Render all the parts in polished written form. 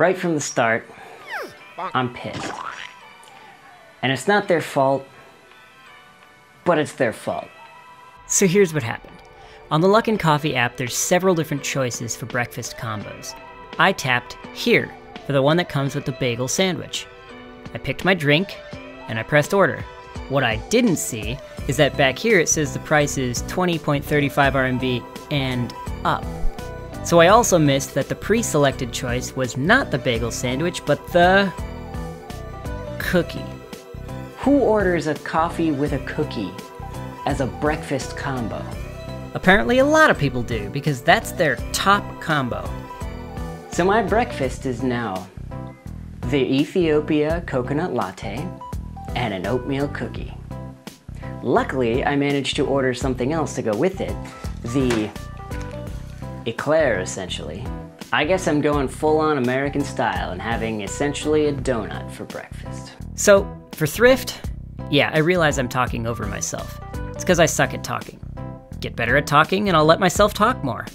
Right from the start, I'm pissed. And it's not their fault, but it's their fault. So here's what happened. On the Luckin Coffee app, there's several different choices for breakfast combos. I tapped here for the one that comes with the bagel sandwich. I picked my drink and I pressed order. What I didn't see is that back here it says the price is 20.35 RMB and up. So I also missed that the pre-selected choice was not the bagel sandwich, but the cookie. Who orders a coffee with a cookie as a breakfast combo? Apparently a lot of people do, because that's their top combo. So my breakfast is now the Ethiopia coconut latte and an oatmeal cookie. Luckily, I managed to order something else to go with it, the eclair, essentially. I guess I'm going full-on American style and having essentially a donut for breakfast. So, for thrift, yeah, I realize I'm talking over myself. It's because I suck at talking. Get better at talking and I'll let myself talk more.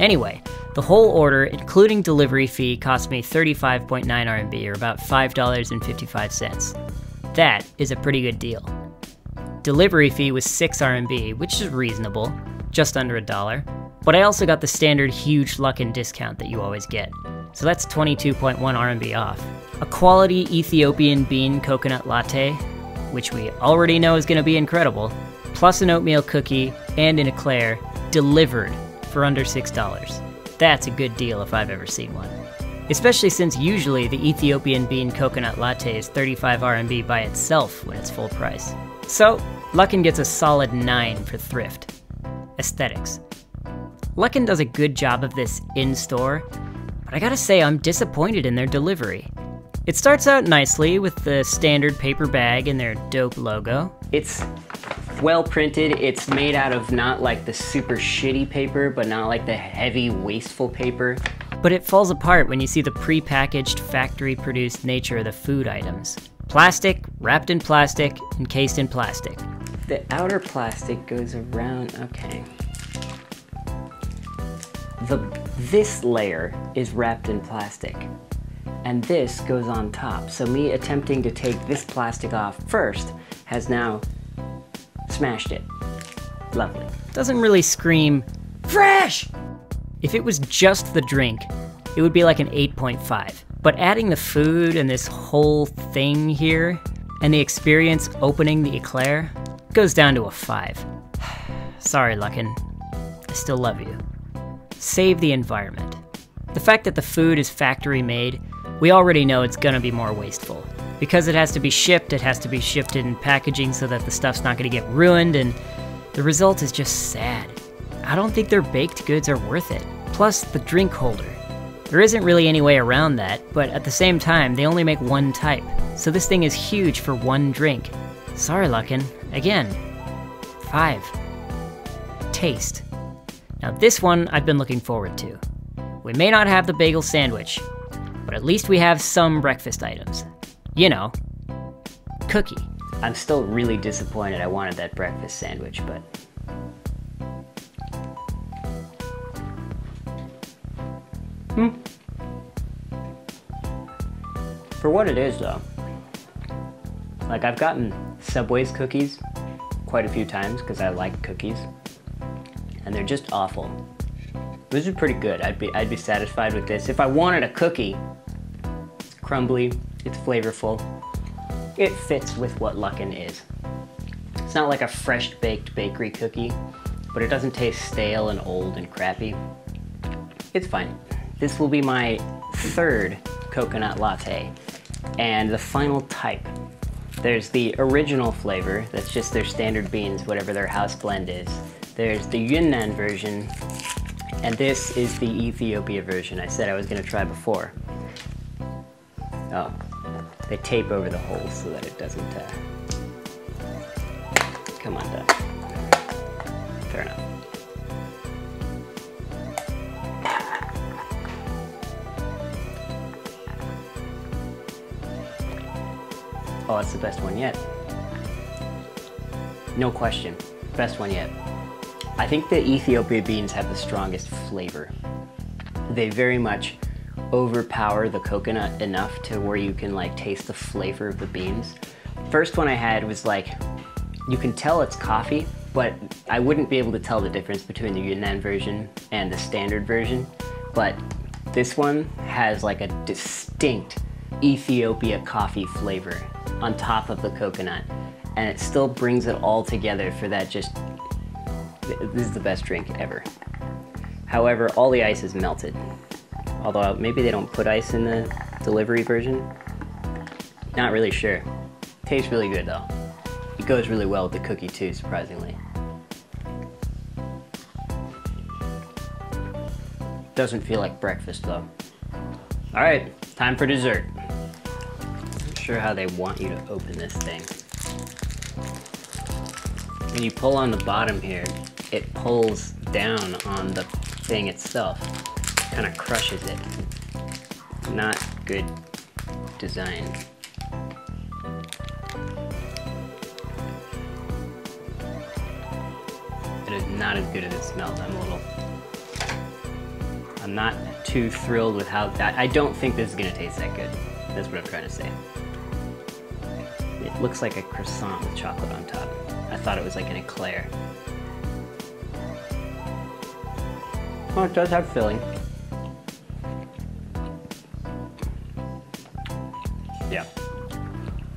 Anyway, the whole order, including delivery fee, cost me 35.9 RMB, or about $5.55. That is a pretty good deal. Delivery fee was 6 RMB, which is reasonable, just under $1. But I also got the standard huge Luckin discount that you always get. So that's 22.1 RMB off. A quality Ethiopian bean coconut latte, which we already know is gonna be incredible, plus an oatmeal cookie and an eclair delivered for under $6. That's a good deal if I've ever seen one. Especially since usually the Ethiopian bean coconut latte is 35 RMB by itself when it's full price. So Luckin gets a solid 9 for thrift. Aesthetics. Luckin does a good job of this in-store, but I gotta say I'm disappointed in their delivery. It starts out nicely with the standard paper bag and their dope logo. It's well printed, it's made out of not like the super shitty paper, but not like the heavy, wasteful paper. But it falls apart when you see the pre-packaged, factory-produced nature of the food items. Plastic, wrapped in plastic, encased in plastic. The outer plastic goes around, okay. This layer is wrapped in plastic, and this goes on top. So me attempting to take this plastic off first has now smashed it. Lovely. Doesn't really scream, fresh! If it was just the drink, it would be like an 8.5. But adding the food and this whole thing here, and the experience opening the eclair, goes down to a 5. Sorry, Luckin. I still love you. Save the environment. The fact that the food is factory made, we already know it's gonna be more wasteful. Because it has to be shipped in packaging so that the stuff's not gonna get ruined, and the result is just sad. I don't think their baked goods are worth it. Plus, the drink holder. There isn't really any way around that, but at the same time, they only make one type. So this thing is huge for one drink. Sorry, Luckin. Again, 5. Taste. Now this one I've been looking forward to. We may not have the bagel sandwich, but at least we have some breakfast items. You know, cookie. I'm still really disappointed I wanted that breakfast sandwich, but... For what it is though, like I've gotten Subway's cookies quite a few times because I like cookies. And they're just awful. This is pretty good. I'd be satisfied with this. If I wanted a cookie, it's crumbly, it's flavorful. It fits with what Luckin is. It's not like a fresh baked bakery cookie, but it doesn't taste stale and old and crappy. It's fine. This will be my 3rd coconut latte and the final type. There's the original flavor, that's just their standard beans, whatever their house blend is. There's the Yunnan version, and this is the Ethiopia version I said I was gonna try before. Oh, they tape over the hole so that it doesn't, come on, Doug. Fair enough. Oh, it's the best one yet. No question, best one yet. I think the Ethiopia beans have the strongest flavor. They very much overpower the coconut enough to where you can like taste the flavor of the beans. First one I had was like, you can tell it's coffee, but I wouldn't be able to tell the difference between the Yunnan version and the standard version. But this one has like a distinct Ethiopia coffee flavor on top of the coconut. And it still brings it all together for that just, this is the best drink ever. However, all the ice is melted. Although maybe they don't put ice in the delivery version. Not really sure. Tastes really good though. It goes really well with the cookie too, surprisingly. Doesn't feel like breakfast though. All right, time for dessert. Not sure how they want you to open this thing. When you pull on the bottom here, it pulls down on the thing itself. Kind of crushes it. Not good design. It is not as good as it smelled. I'm not too thrilled with how that, I don't think this is gonna taste that good. That's what I'm trying to say. It looks like a croissant with chocolate on top. I thought it was like an eclair. Oh, it does have filling. Yeah.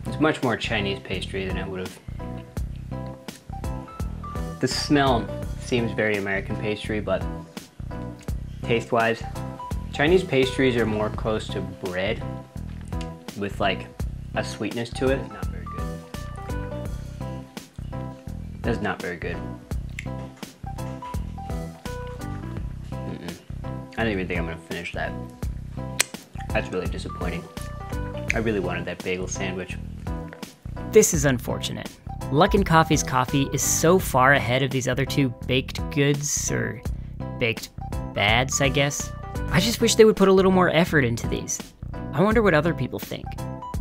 It's much more Chinese pastry than I would have. The smell seems very American pastry, but taste-wise, Chinese pastries are more close to bread with like a sweetness to it. Not very good. That's not very good. I don't even think I'm gonna finish that. That's really disappointing. I really wanted that bagel sandwich. This is unfortunate. Luckin Coffee's coffee is so far ahead of these other two baked goods, or baked bads, I guess. I just wish they would put a little more effort into these. I wonder what other people think.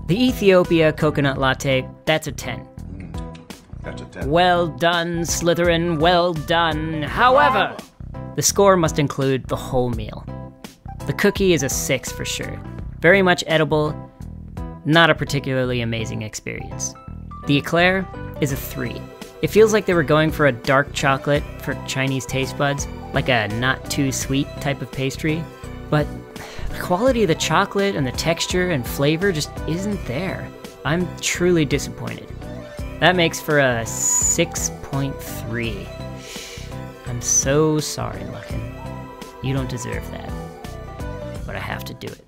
The Ethiopia coconut latte, that's a 10. That's a 10. Well done, Slytherin, well done. However, the score must include the whole meal. The cookie is a 6 for sure. Very much edible, not a particularly amazing experience. The eclair is a 3. It feels like they were going for a dark chocolate for Chinese taste buds, like a not too sweet type of pastry, but the quality of the chocolate and the texture and flavor just isn't there. I'm truly disappointed. That makes for a 6.3. I'm so sorry, Luckin. You don't deserve that, but I have to do it.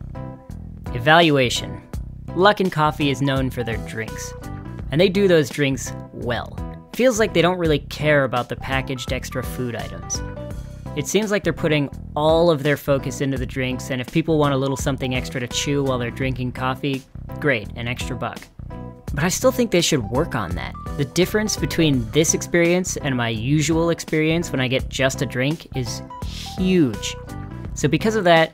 Evaluation. Luckin Coffee is known for their drinks, and they do those drinks well. Feels like they don't really care about the packaged extra food items. It seems like they're putting all of their focus into the drinks, and if people want a little something extra to chew while they're drinking coffee, great, an extra buck. But I still think they should work on that. The difference between this experience and my usual experience when I get just a drink is huge. So because of that,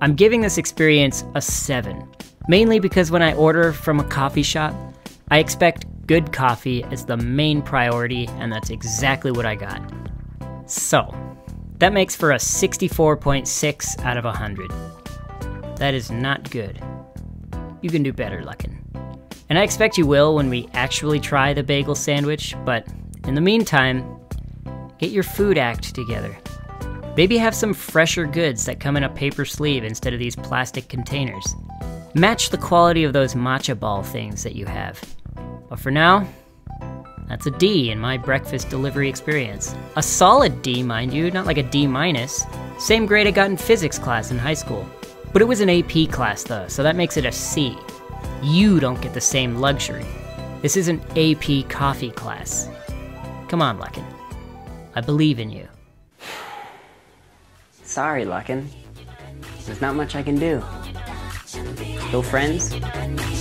I'm giving this experience a 7. Mainly because when I order from a coffee shop, I expect good coffee as the main priority, and that's exactly what I got. So, that makes for a 64.6 out of 100. That is not good. You can do better, Luckin. And I expect you will when we actually try the bagel sandwich, but in the meantime, get your food act together. Maybe have some fresher goods that come in a paper sleeve instead of these plastic containers. Match the quality of those matcha ball things that you have. But for now, that's a D in my breakfast delivery experience. A solid D, mind you, not like a D-. Same grade I got in physics class in high school. But it was an AP class though, so that makes it a C. You don't get the same luxury. This is an AP coffee class. Come on, Luckin. I believe in you. Sorry, Luckin. There's not much I can do. Still friends?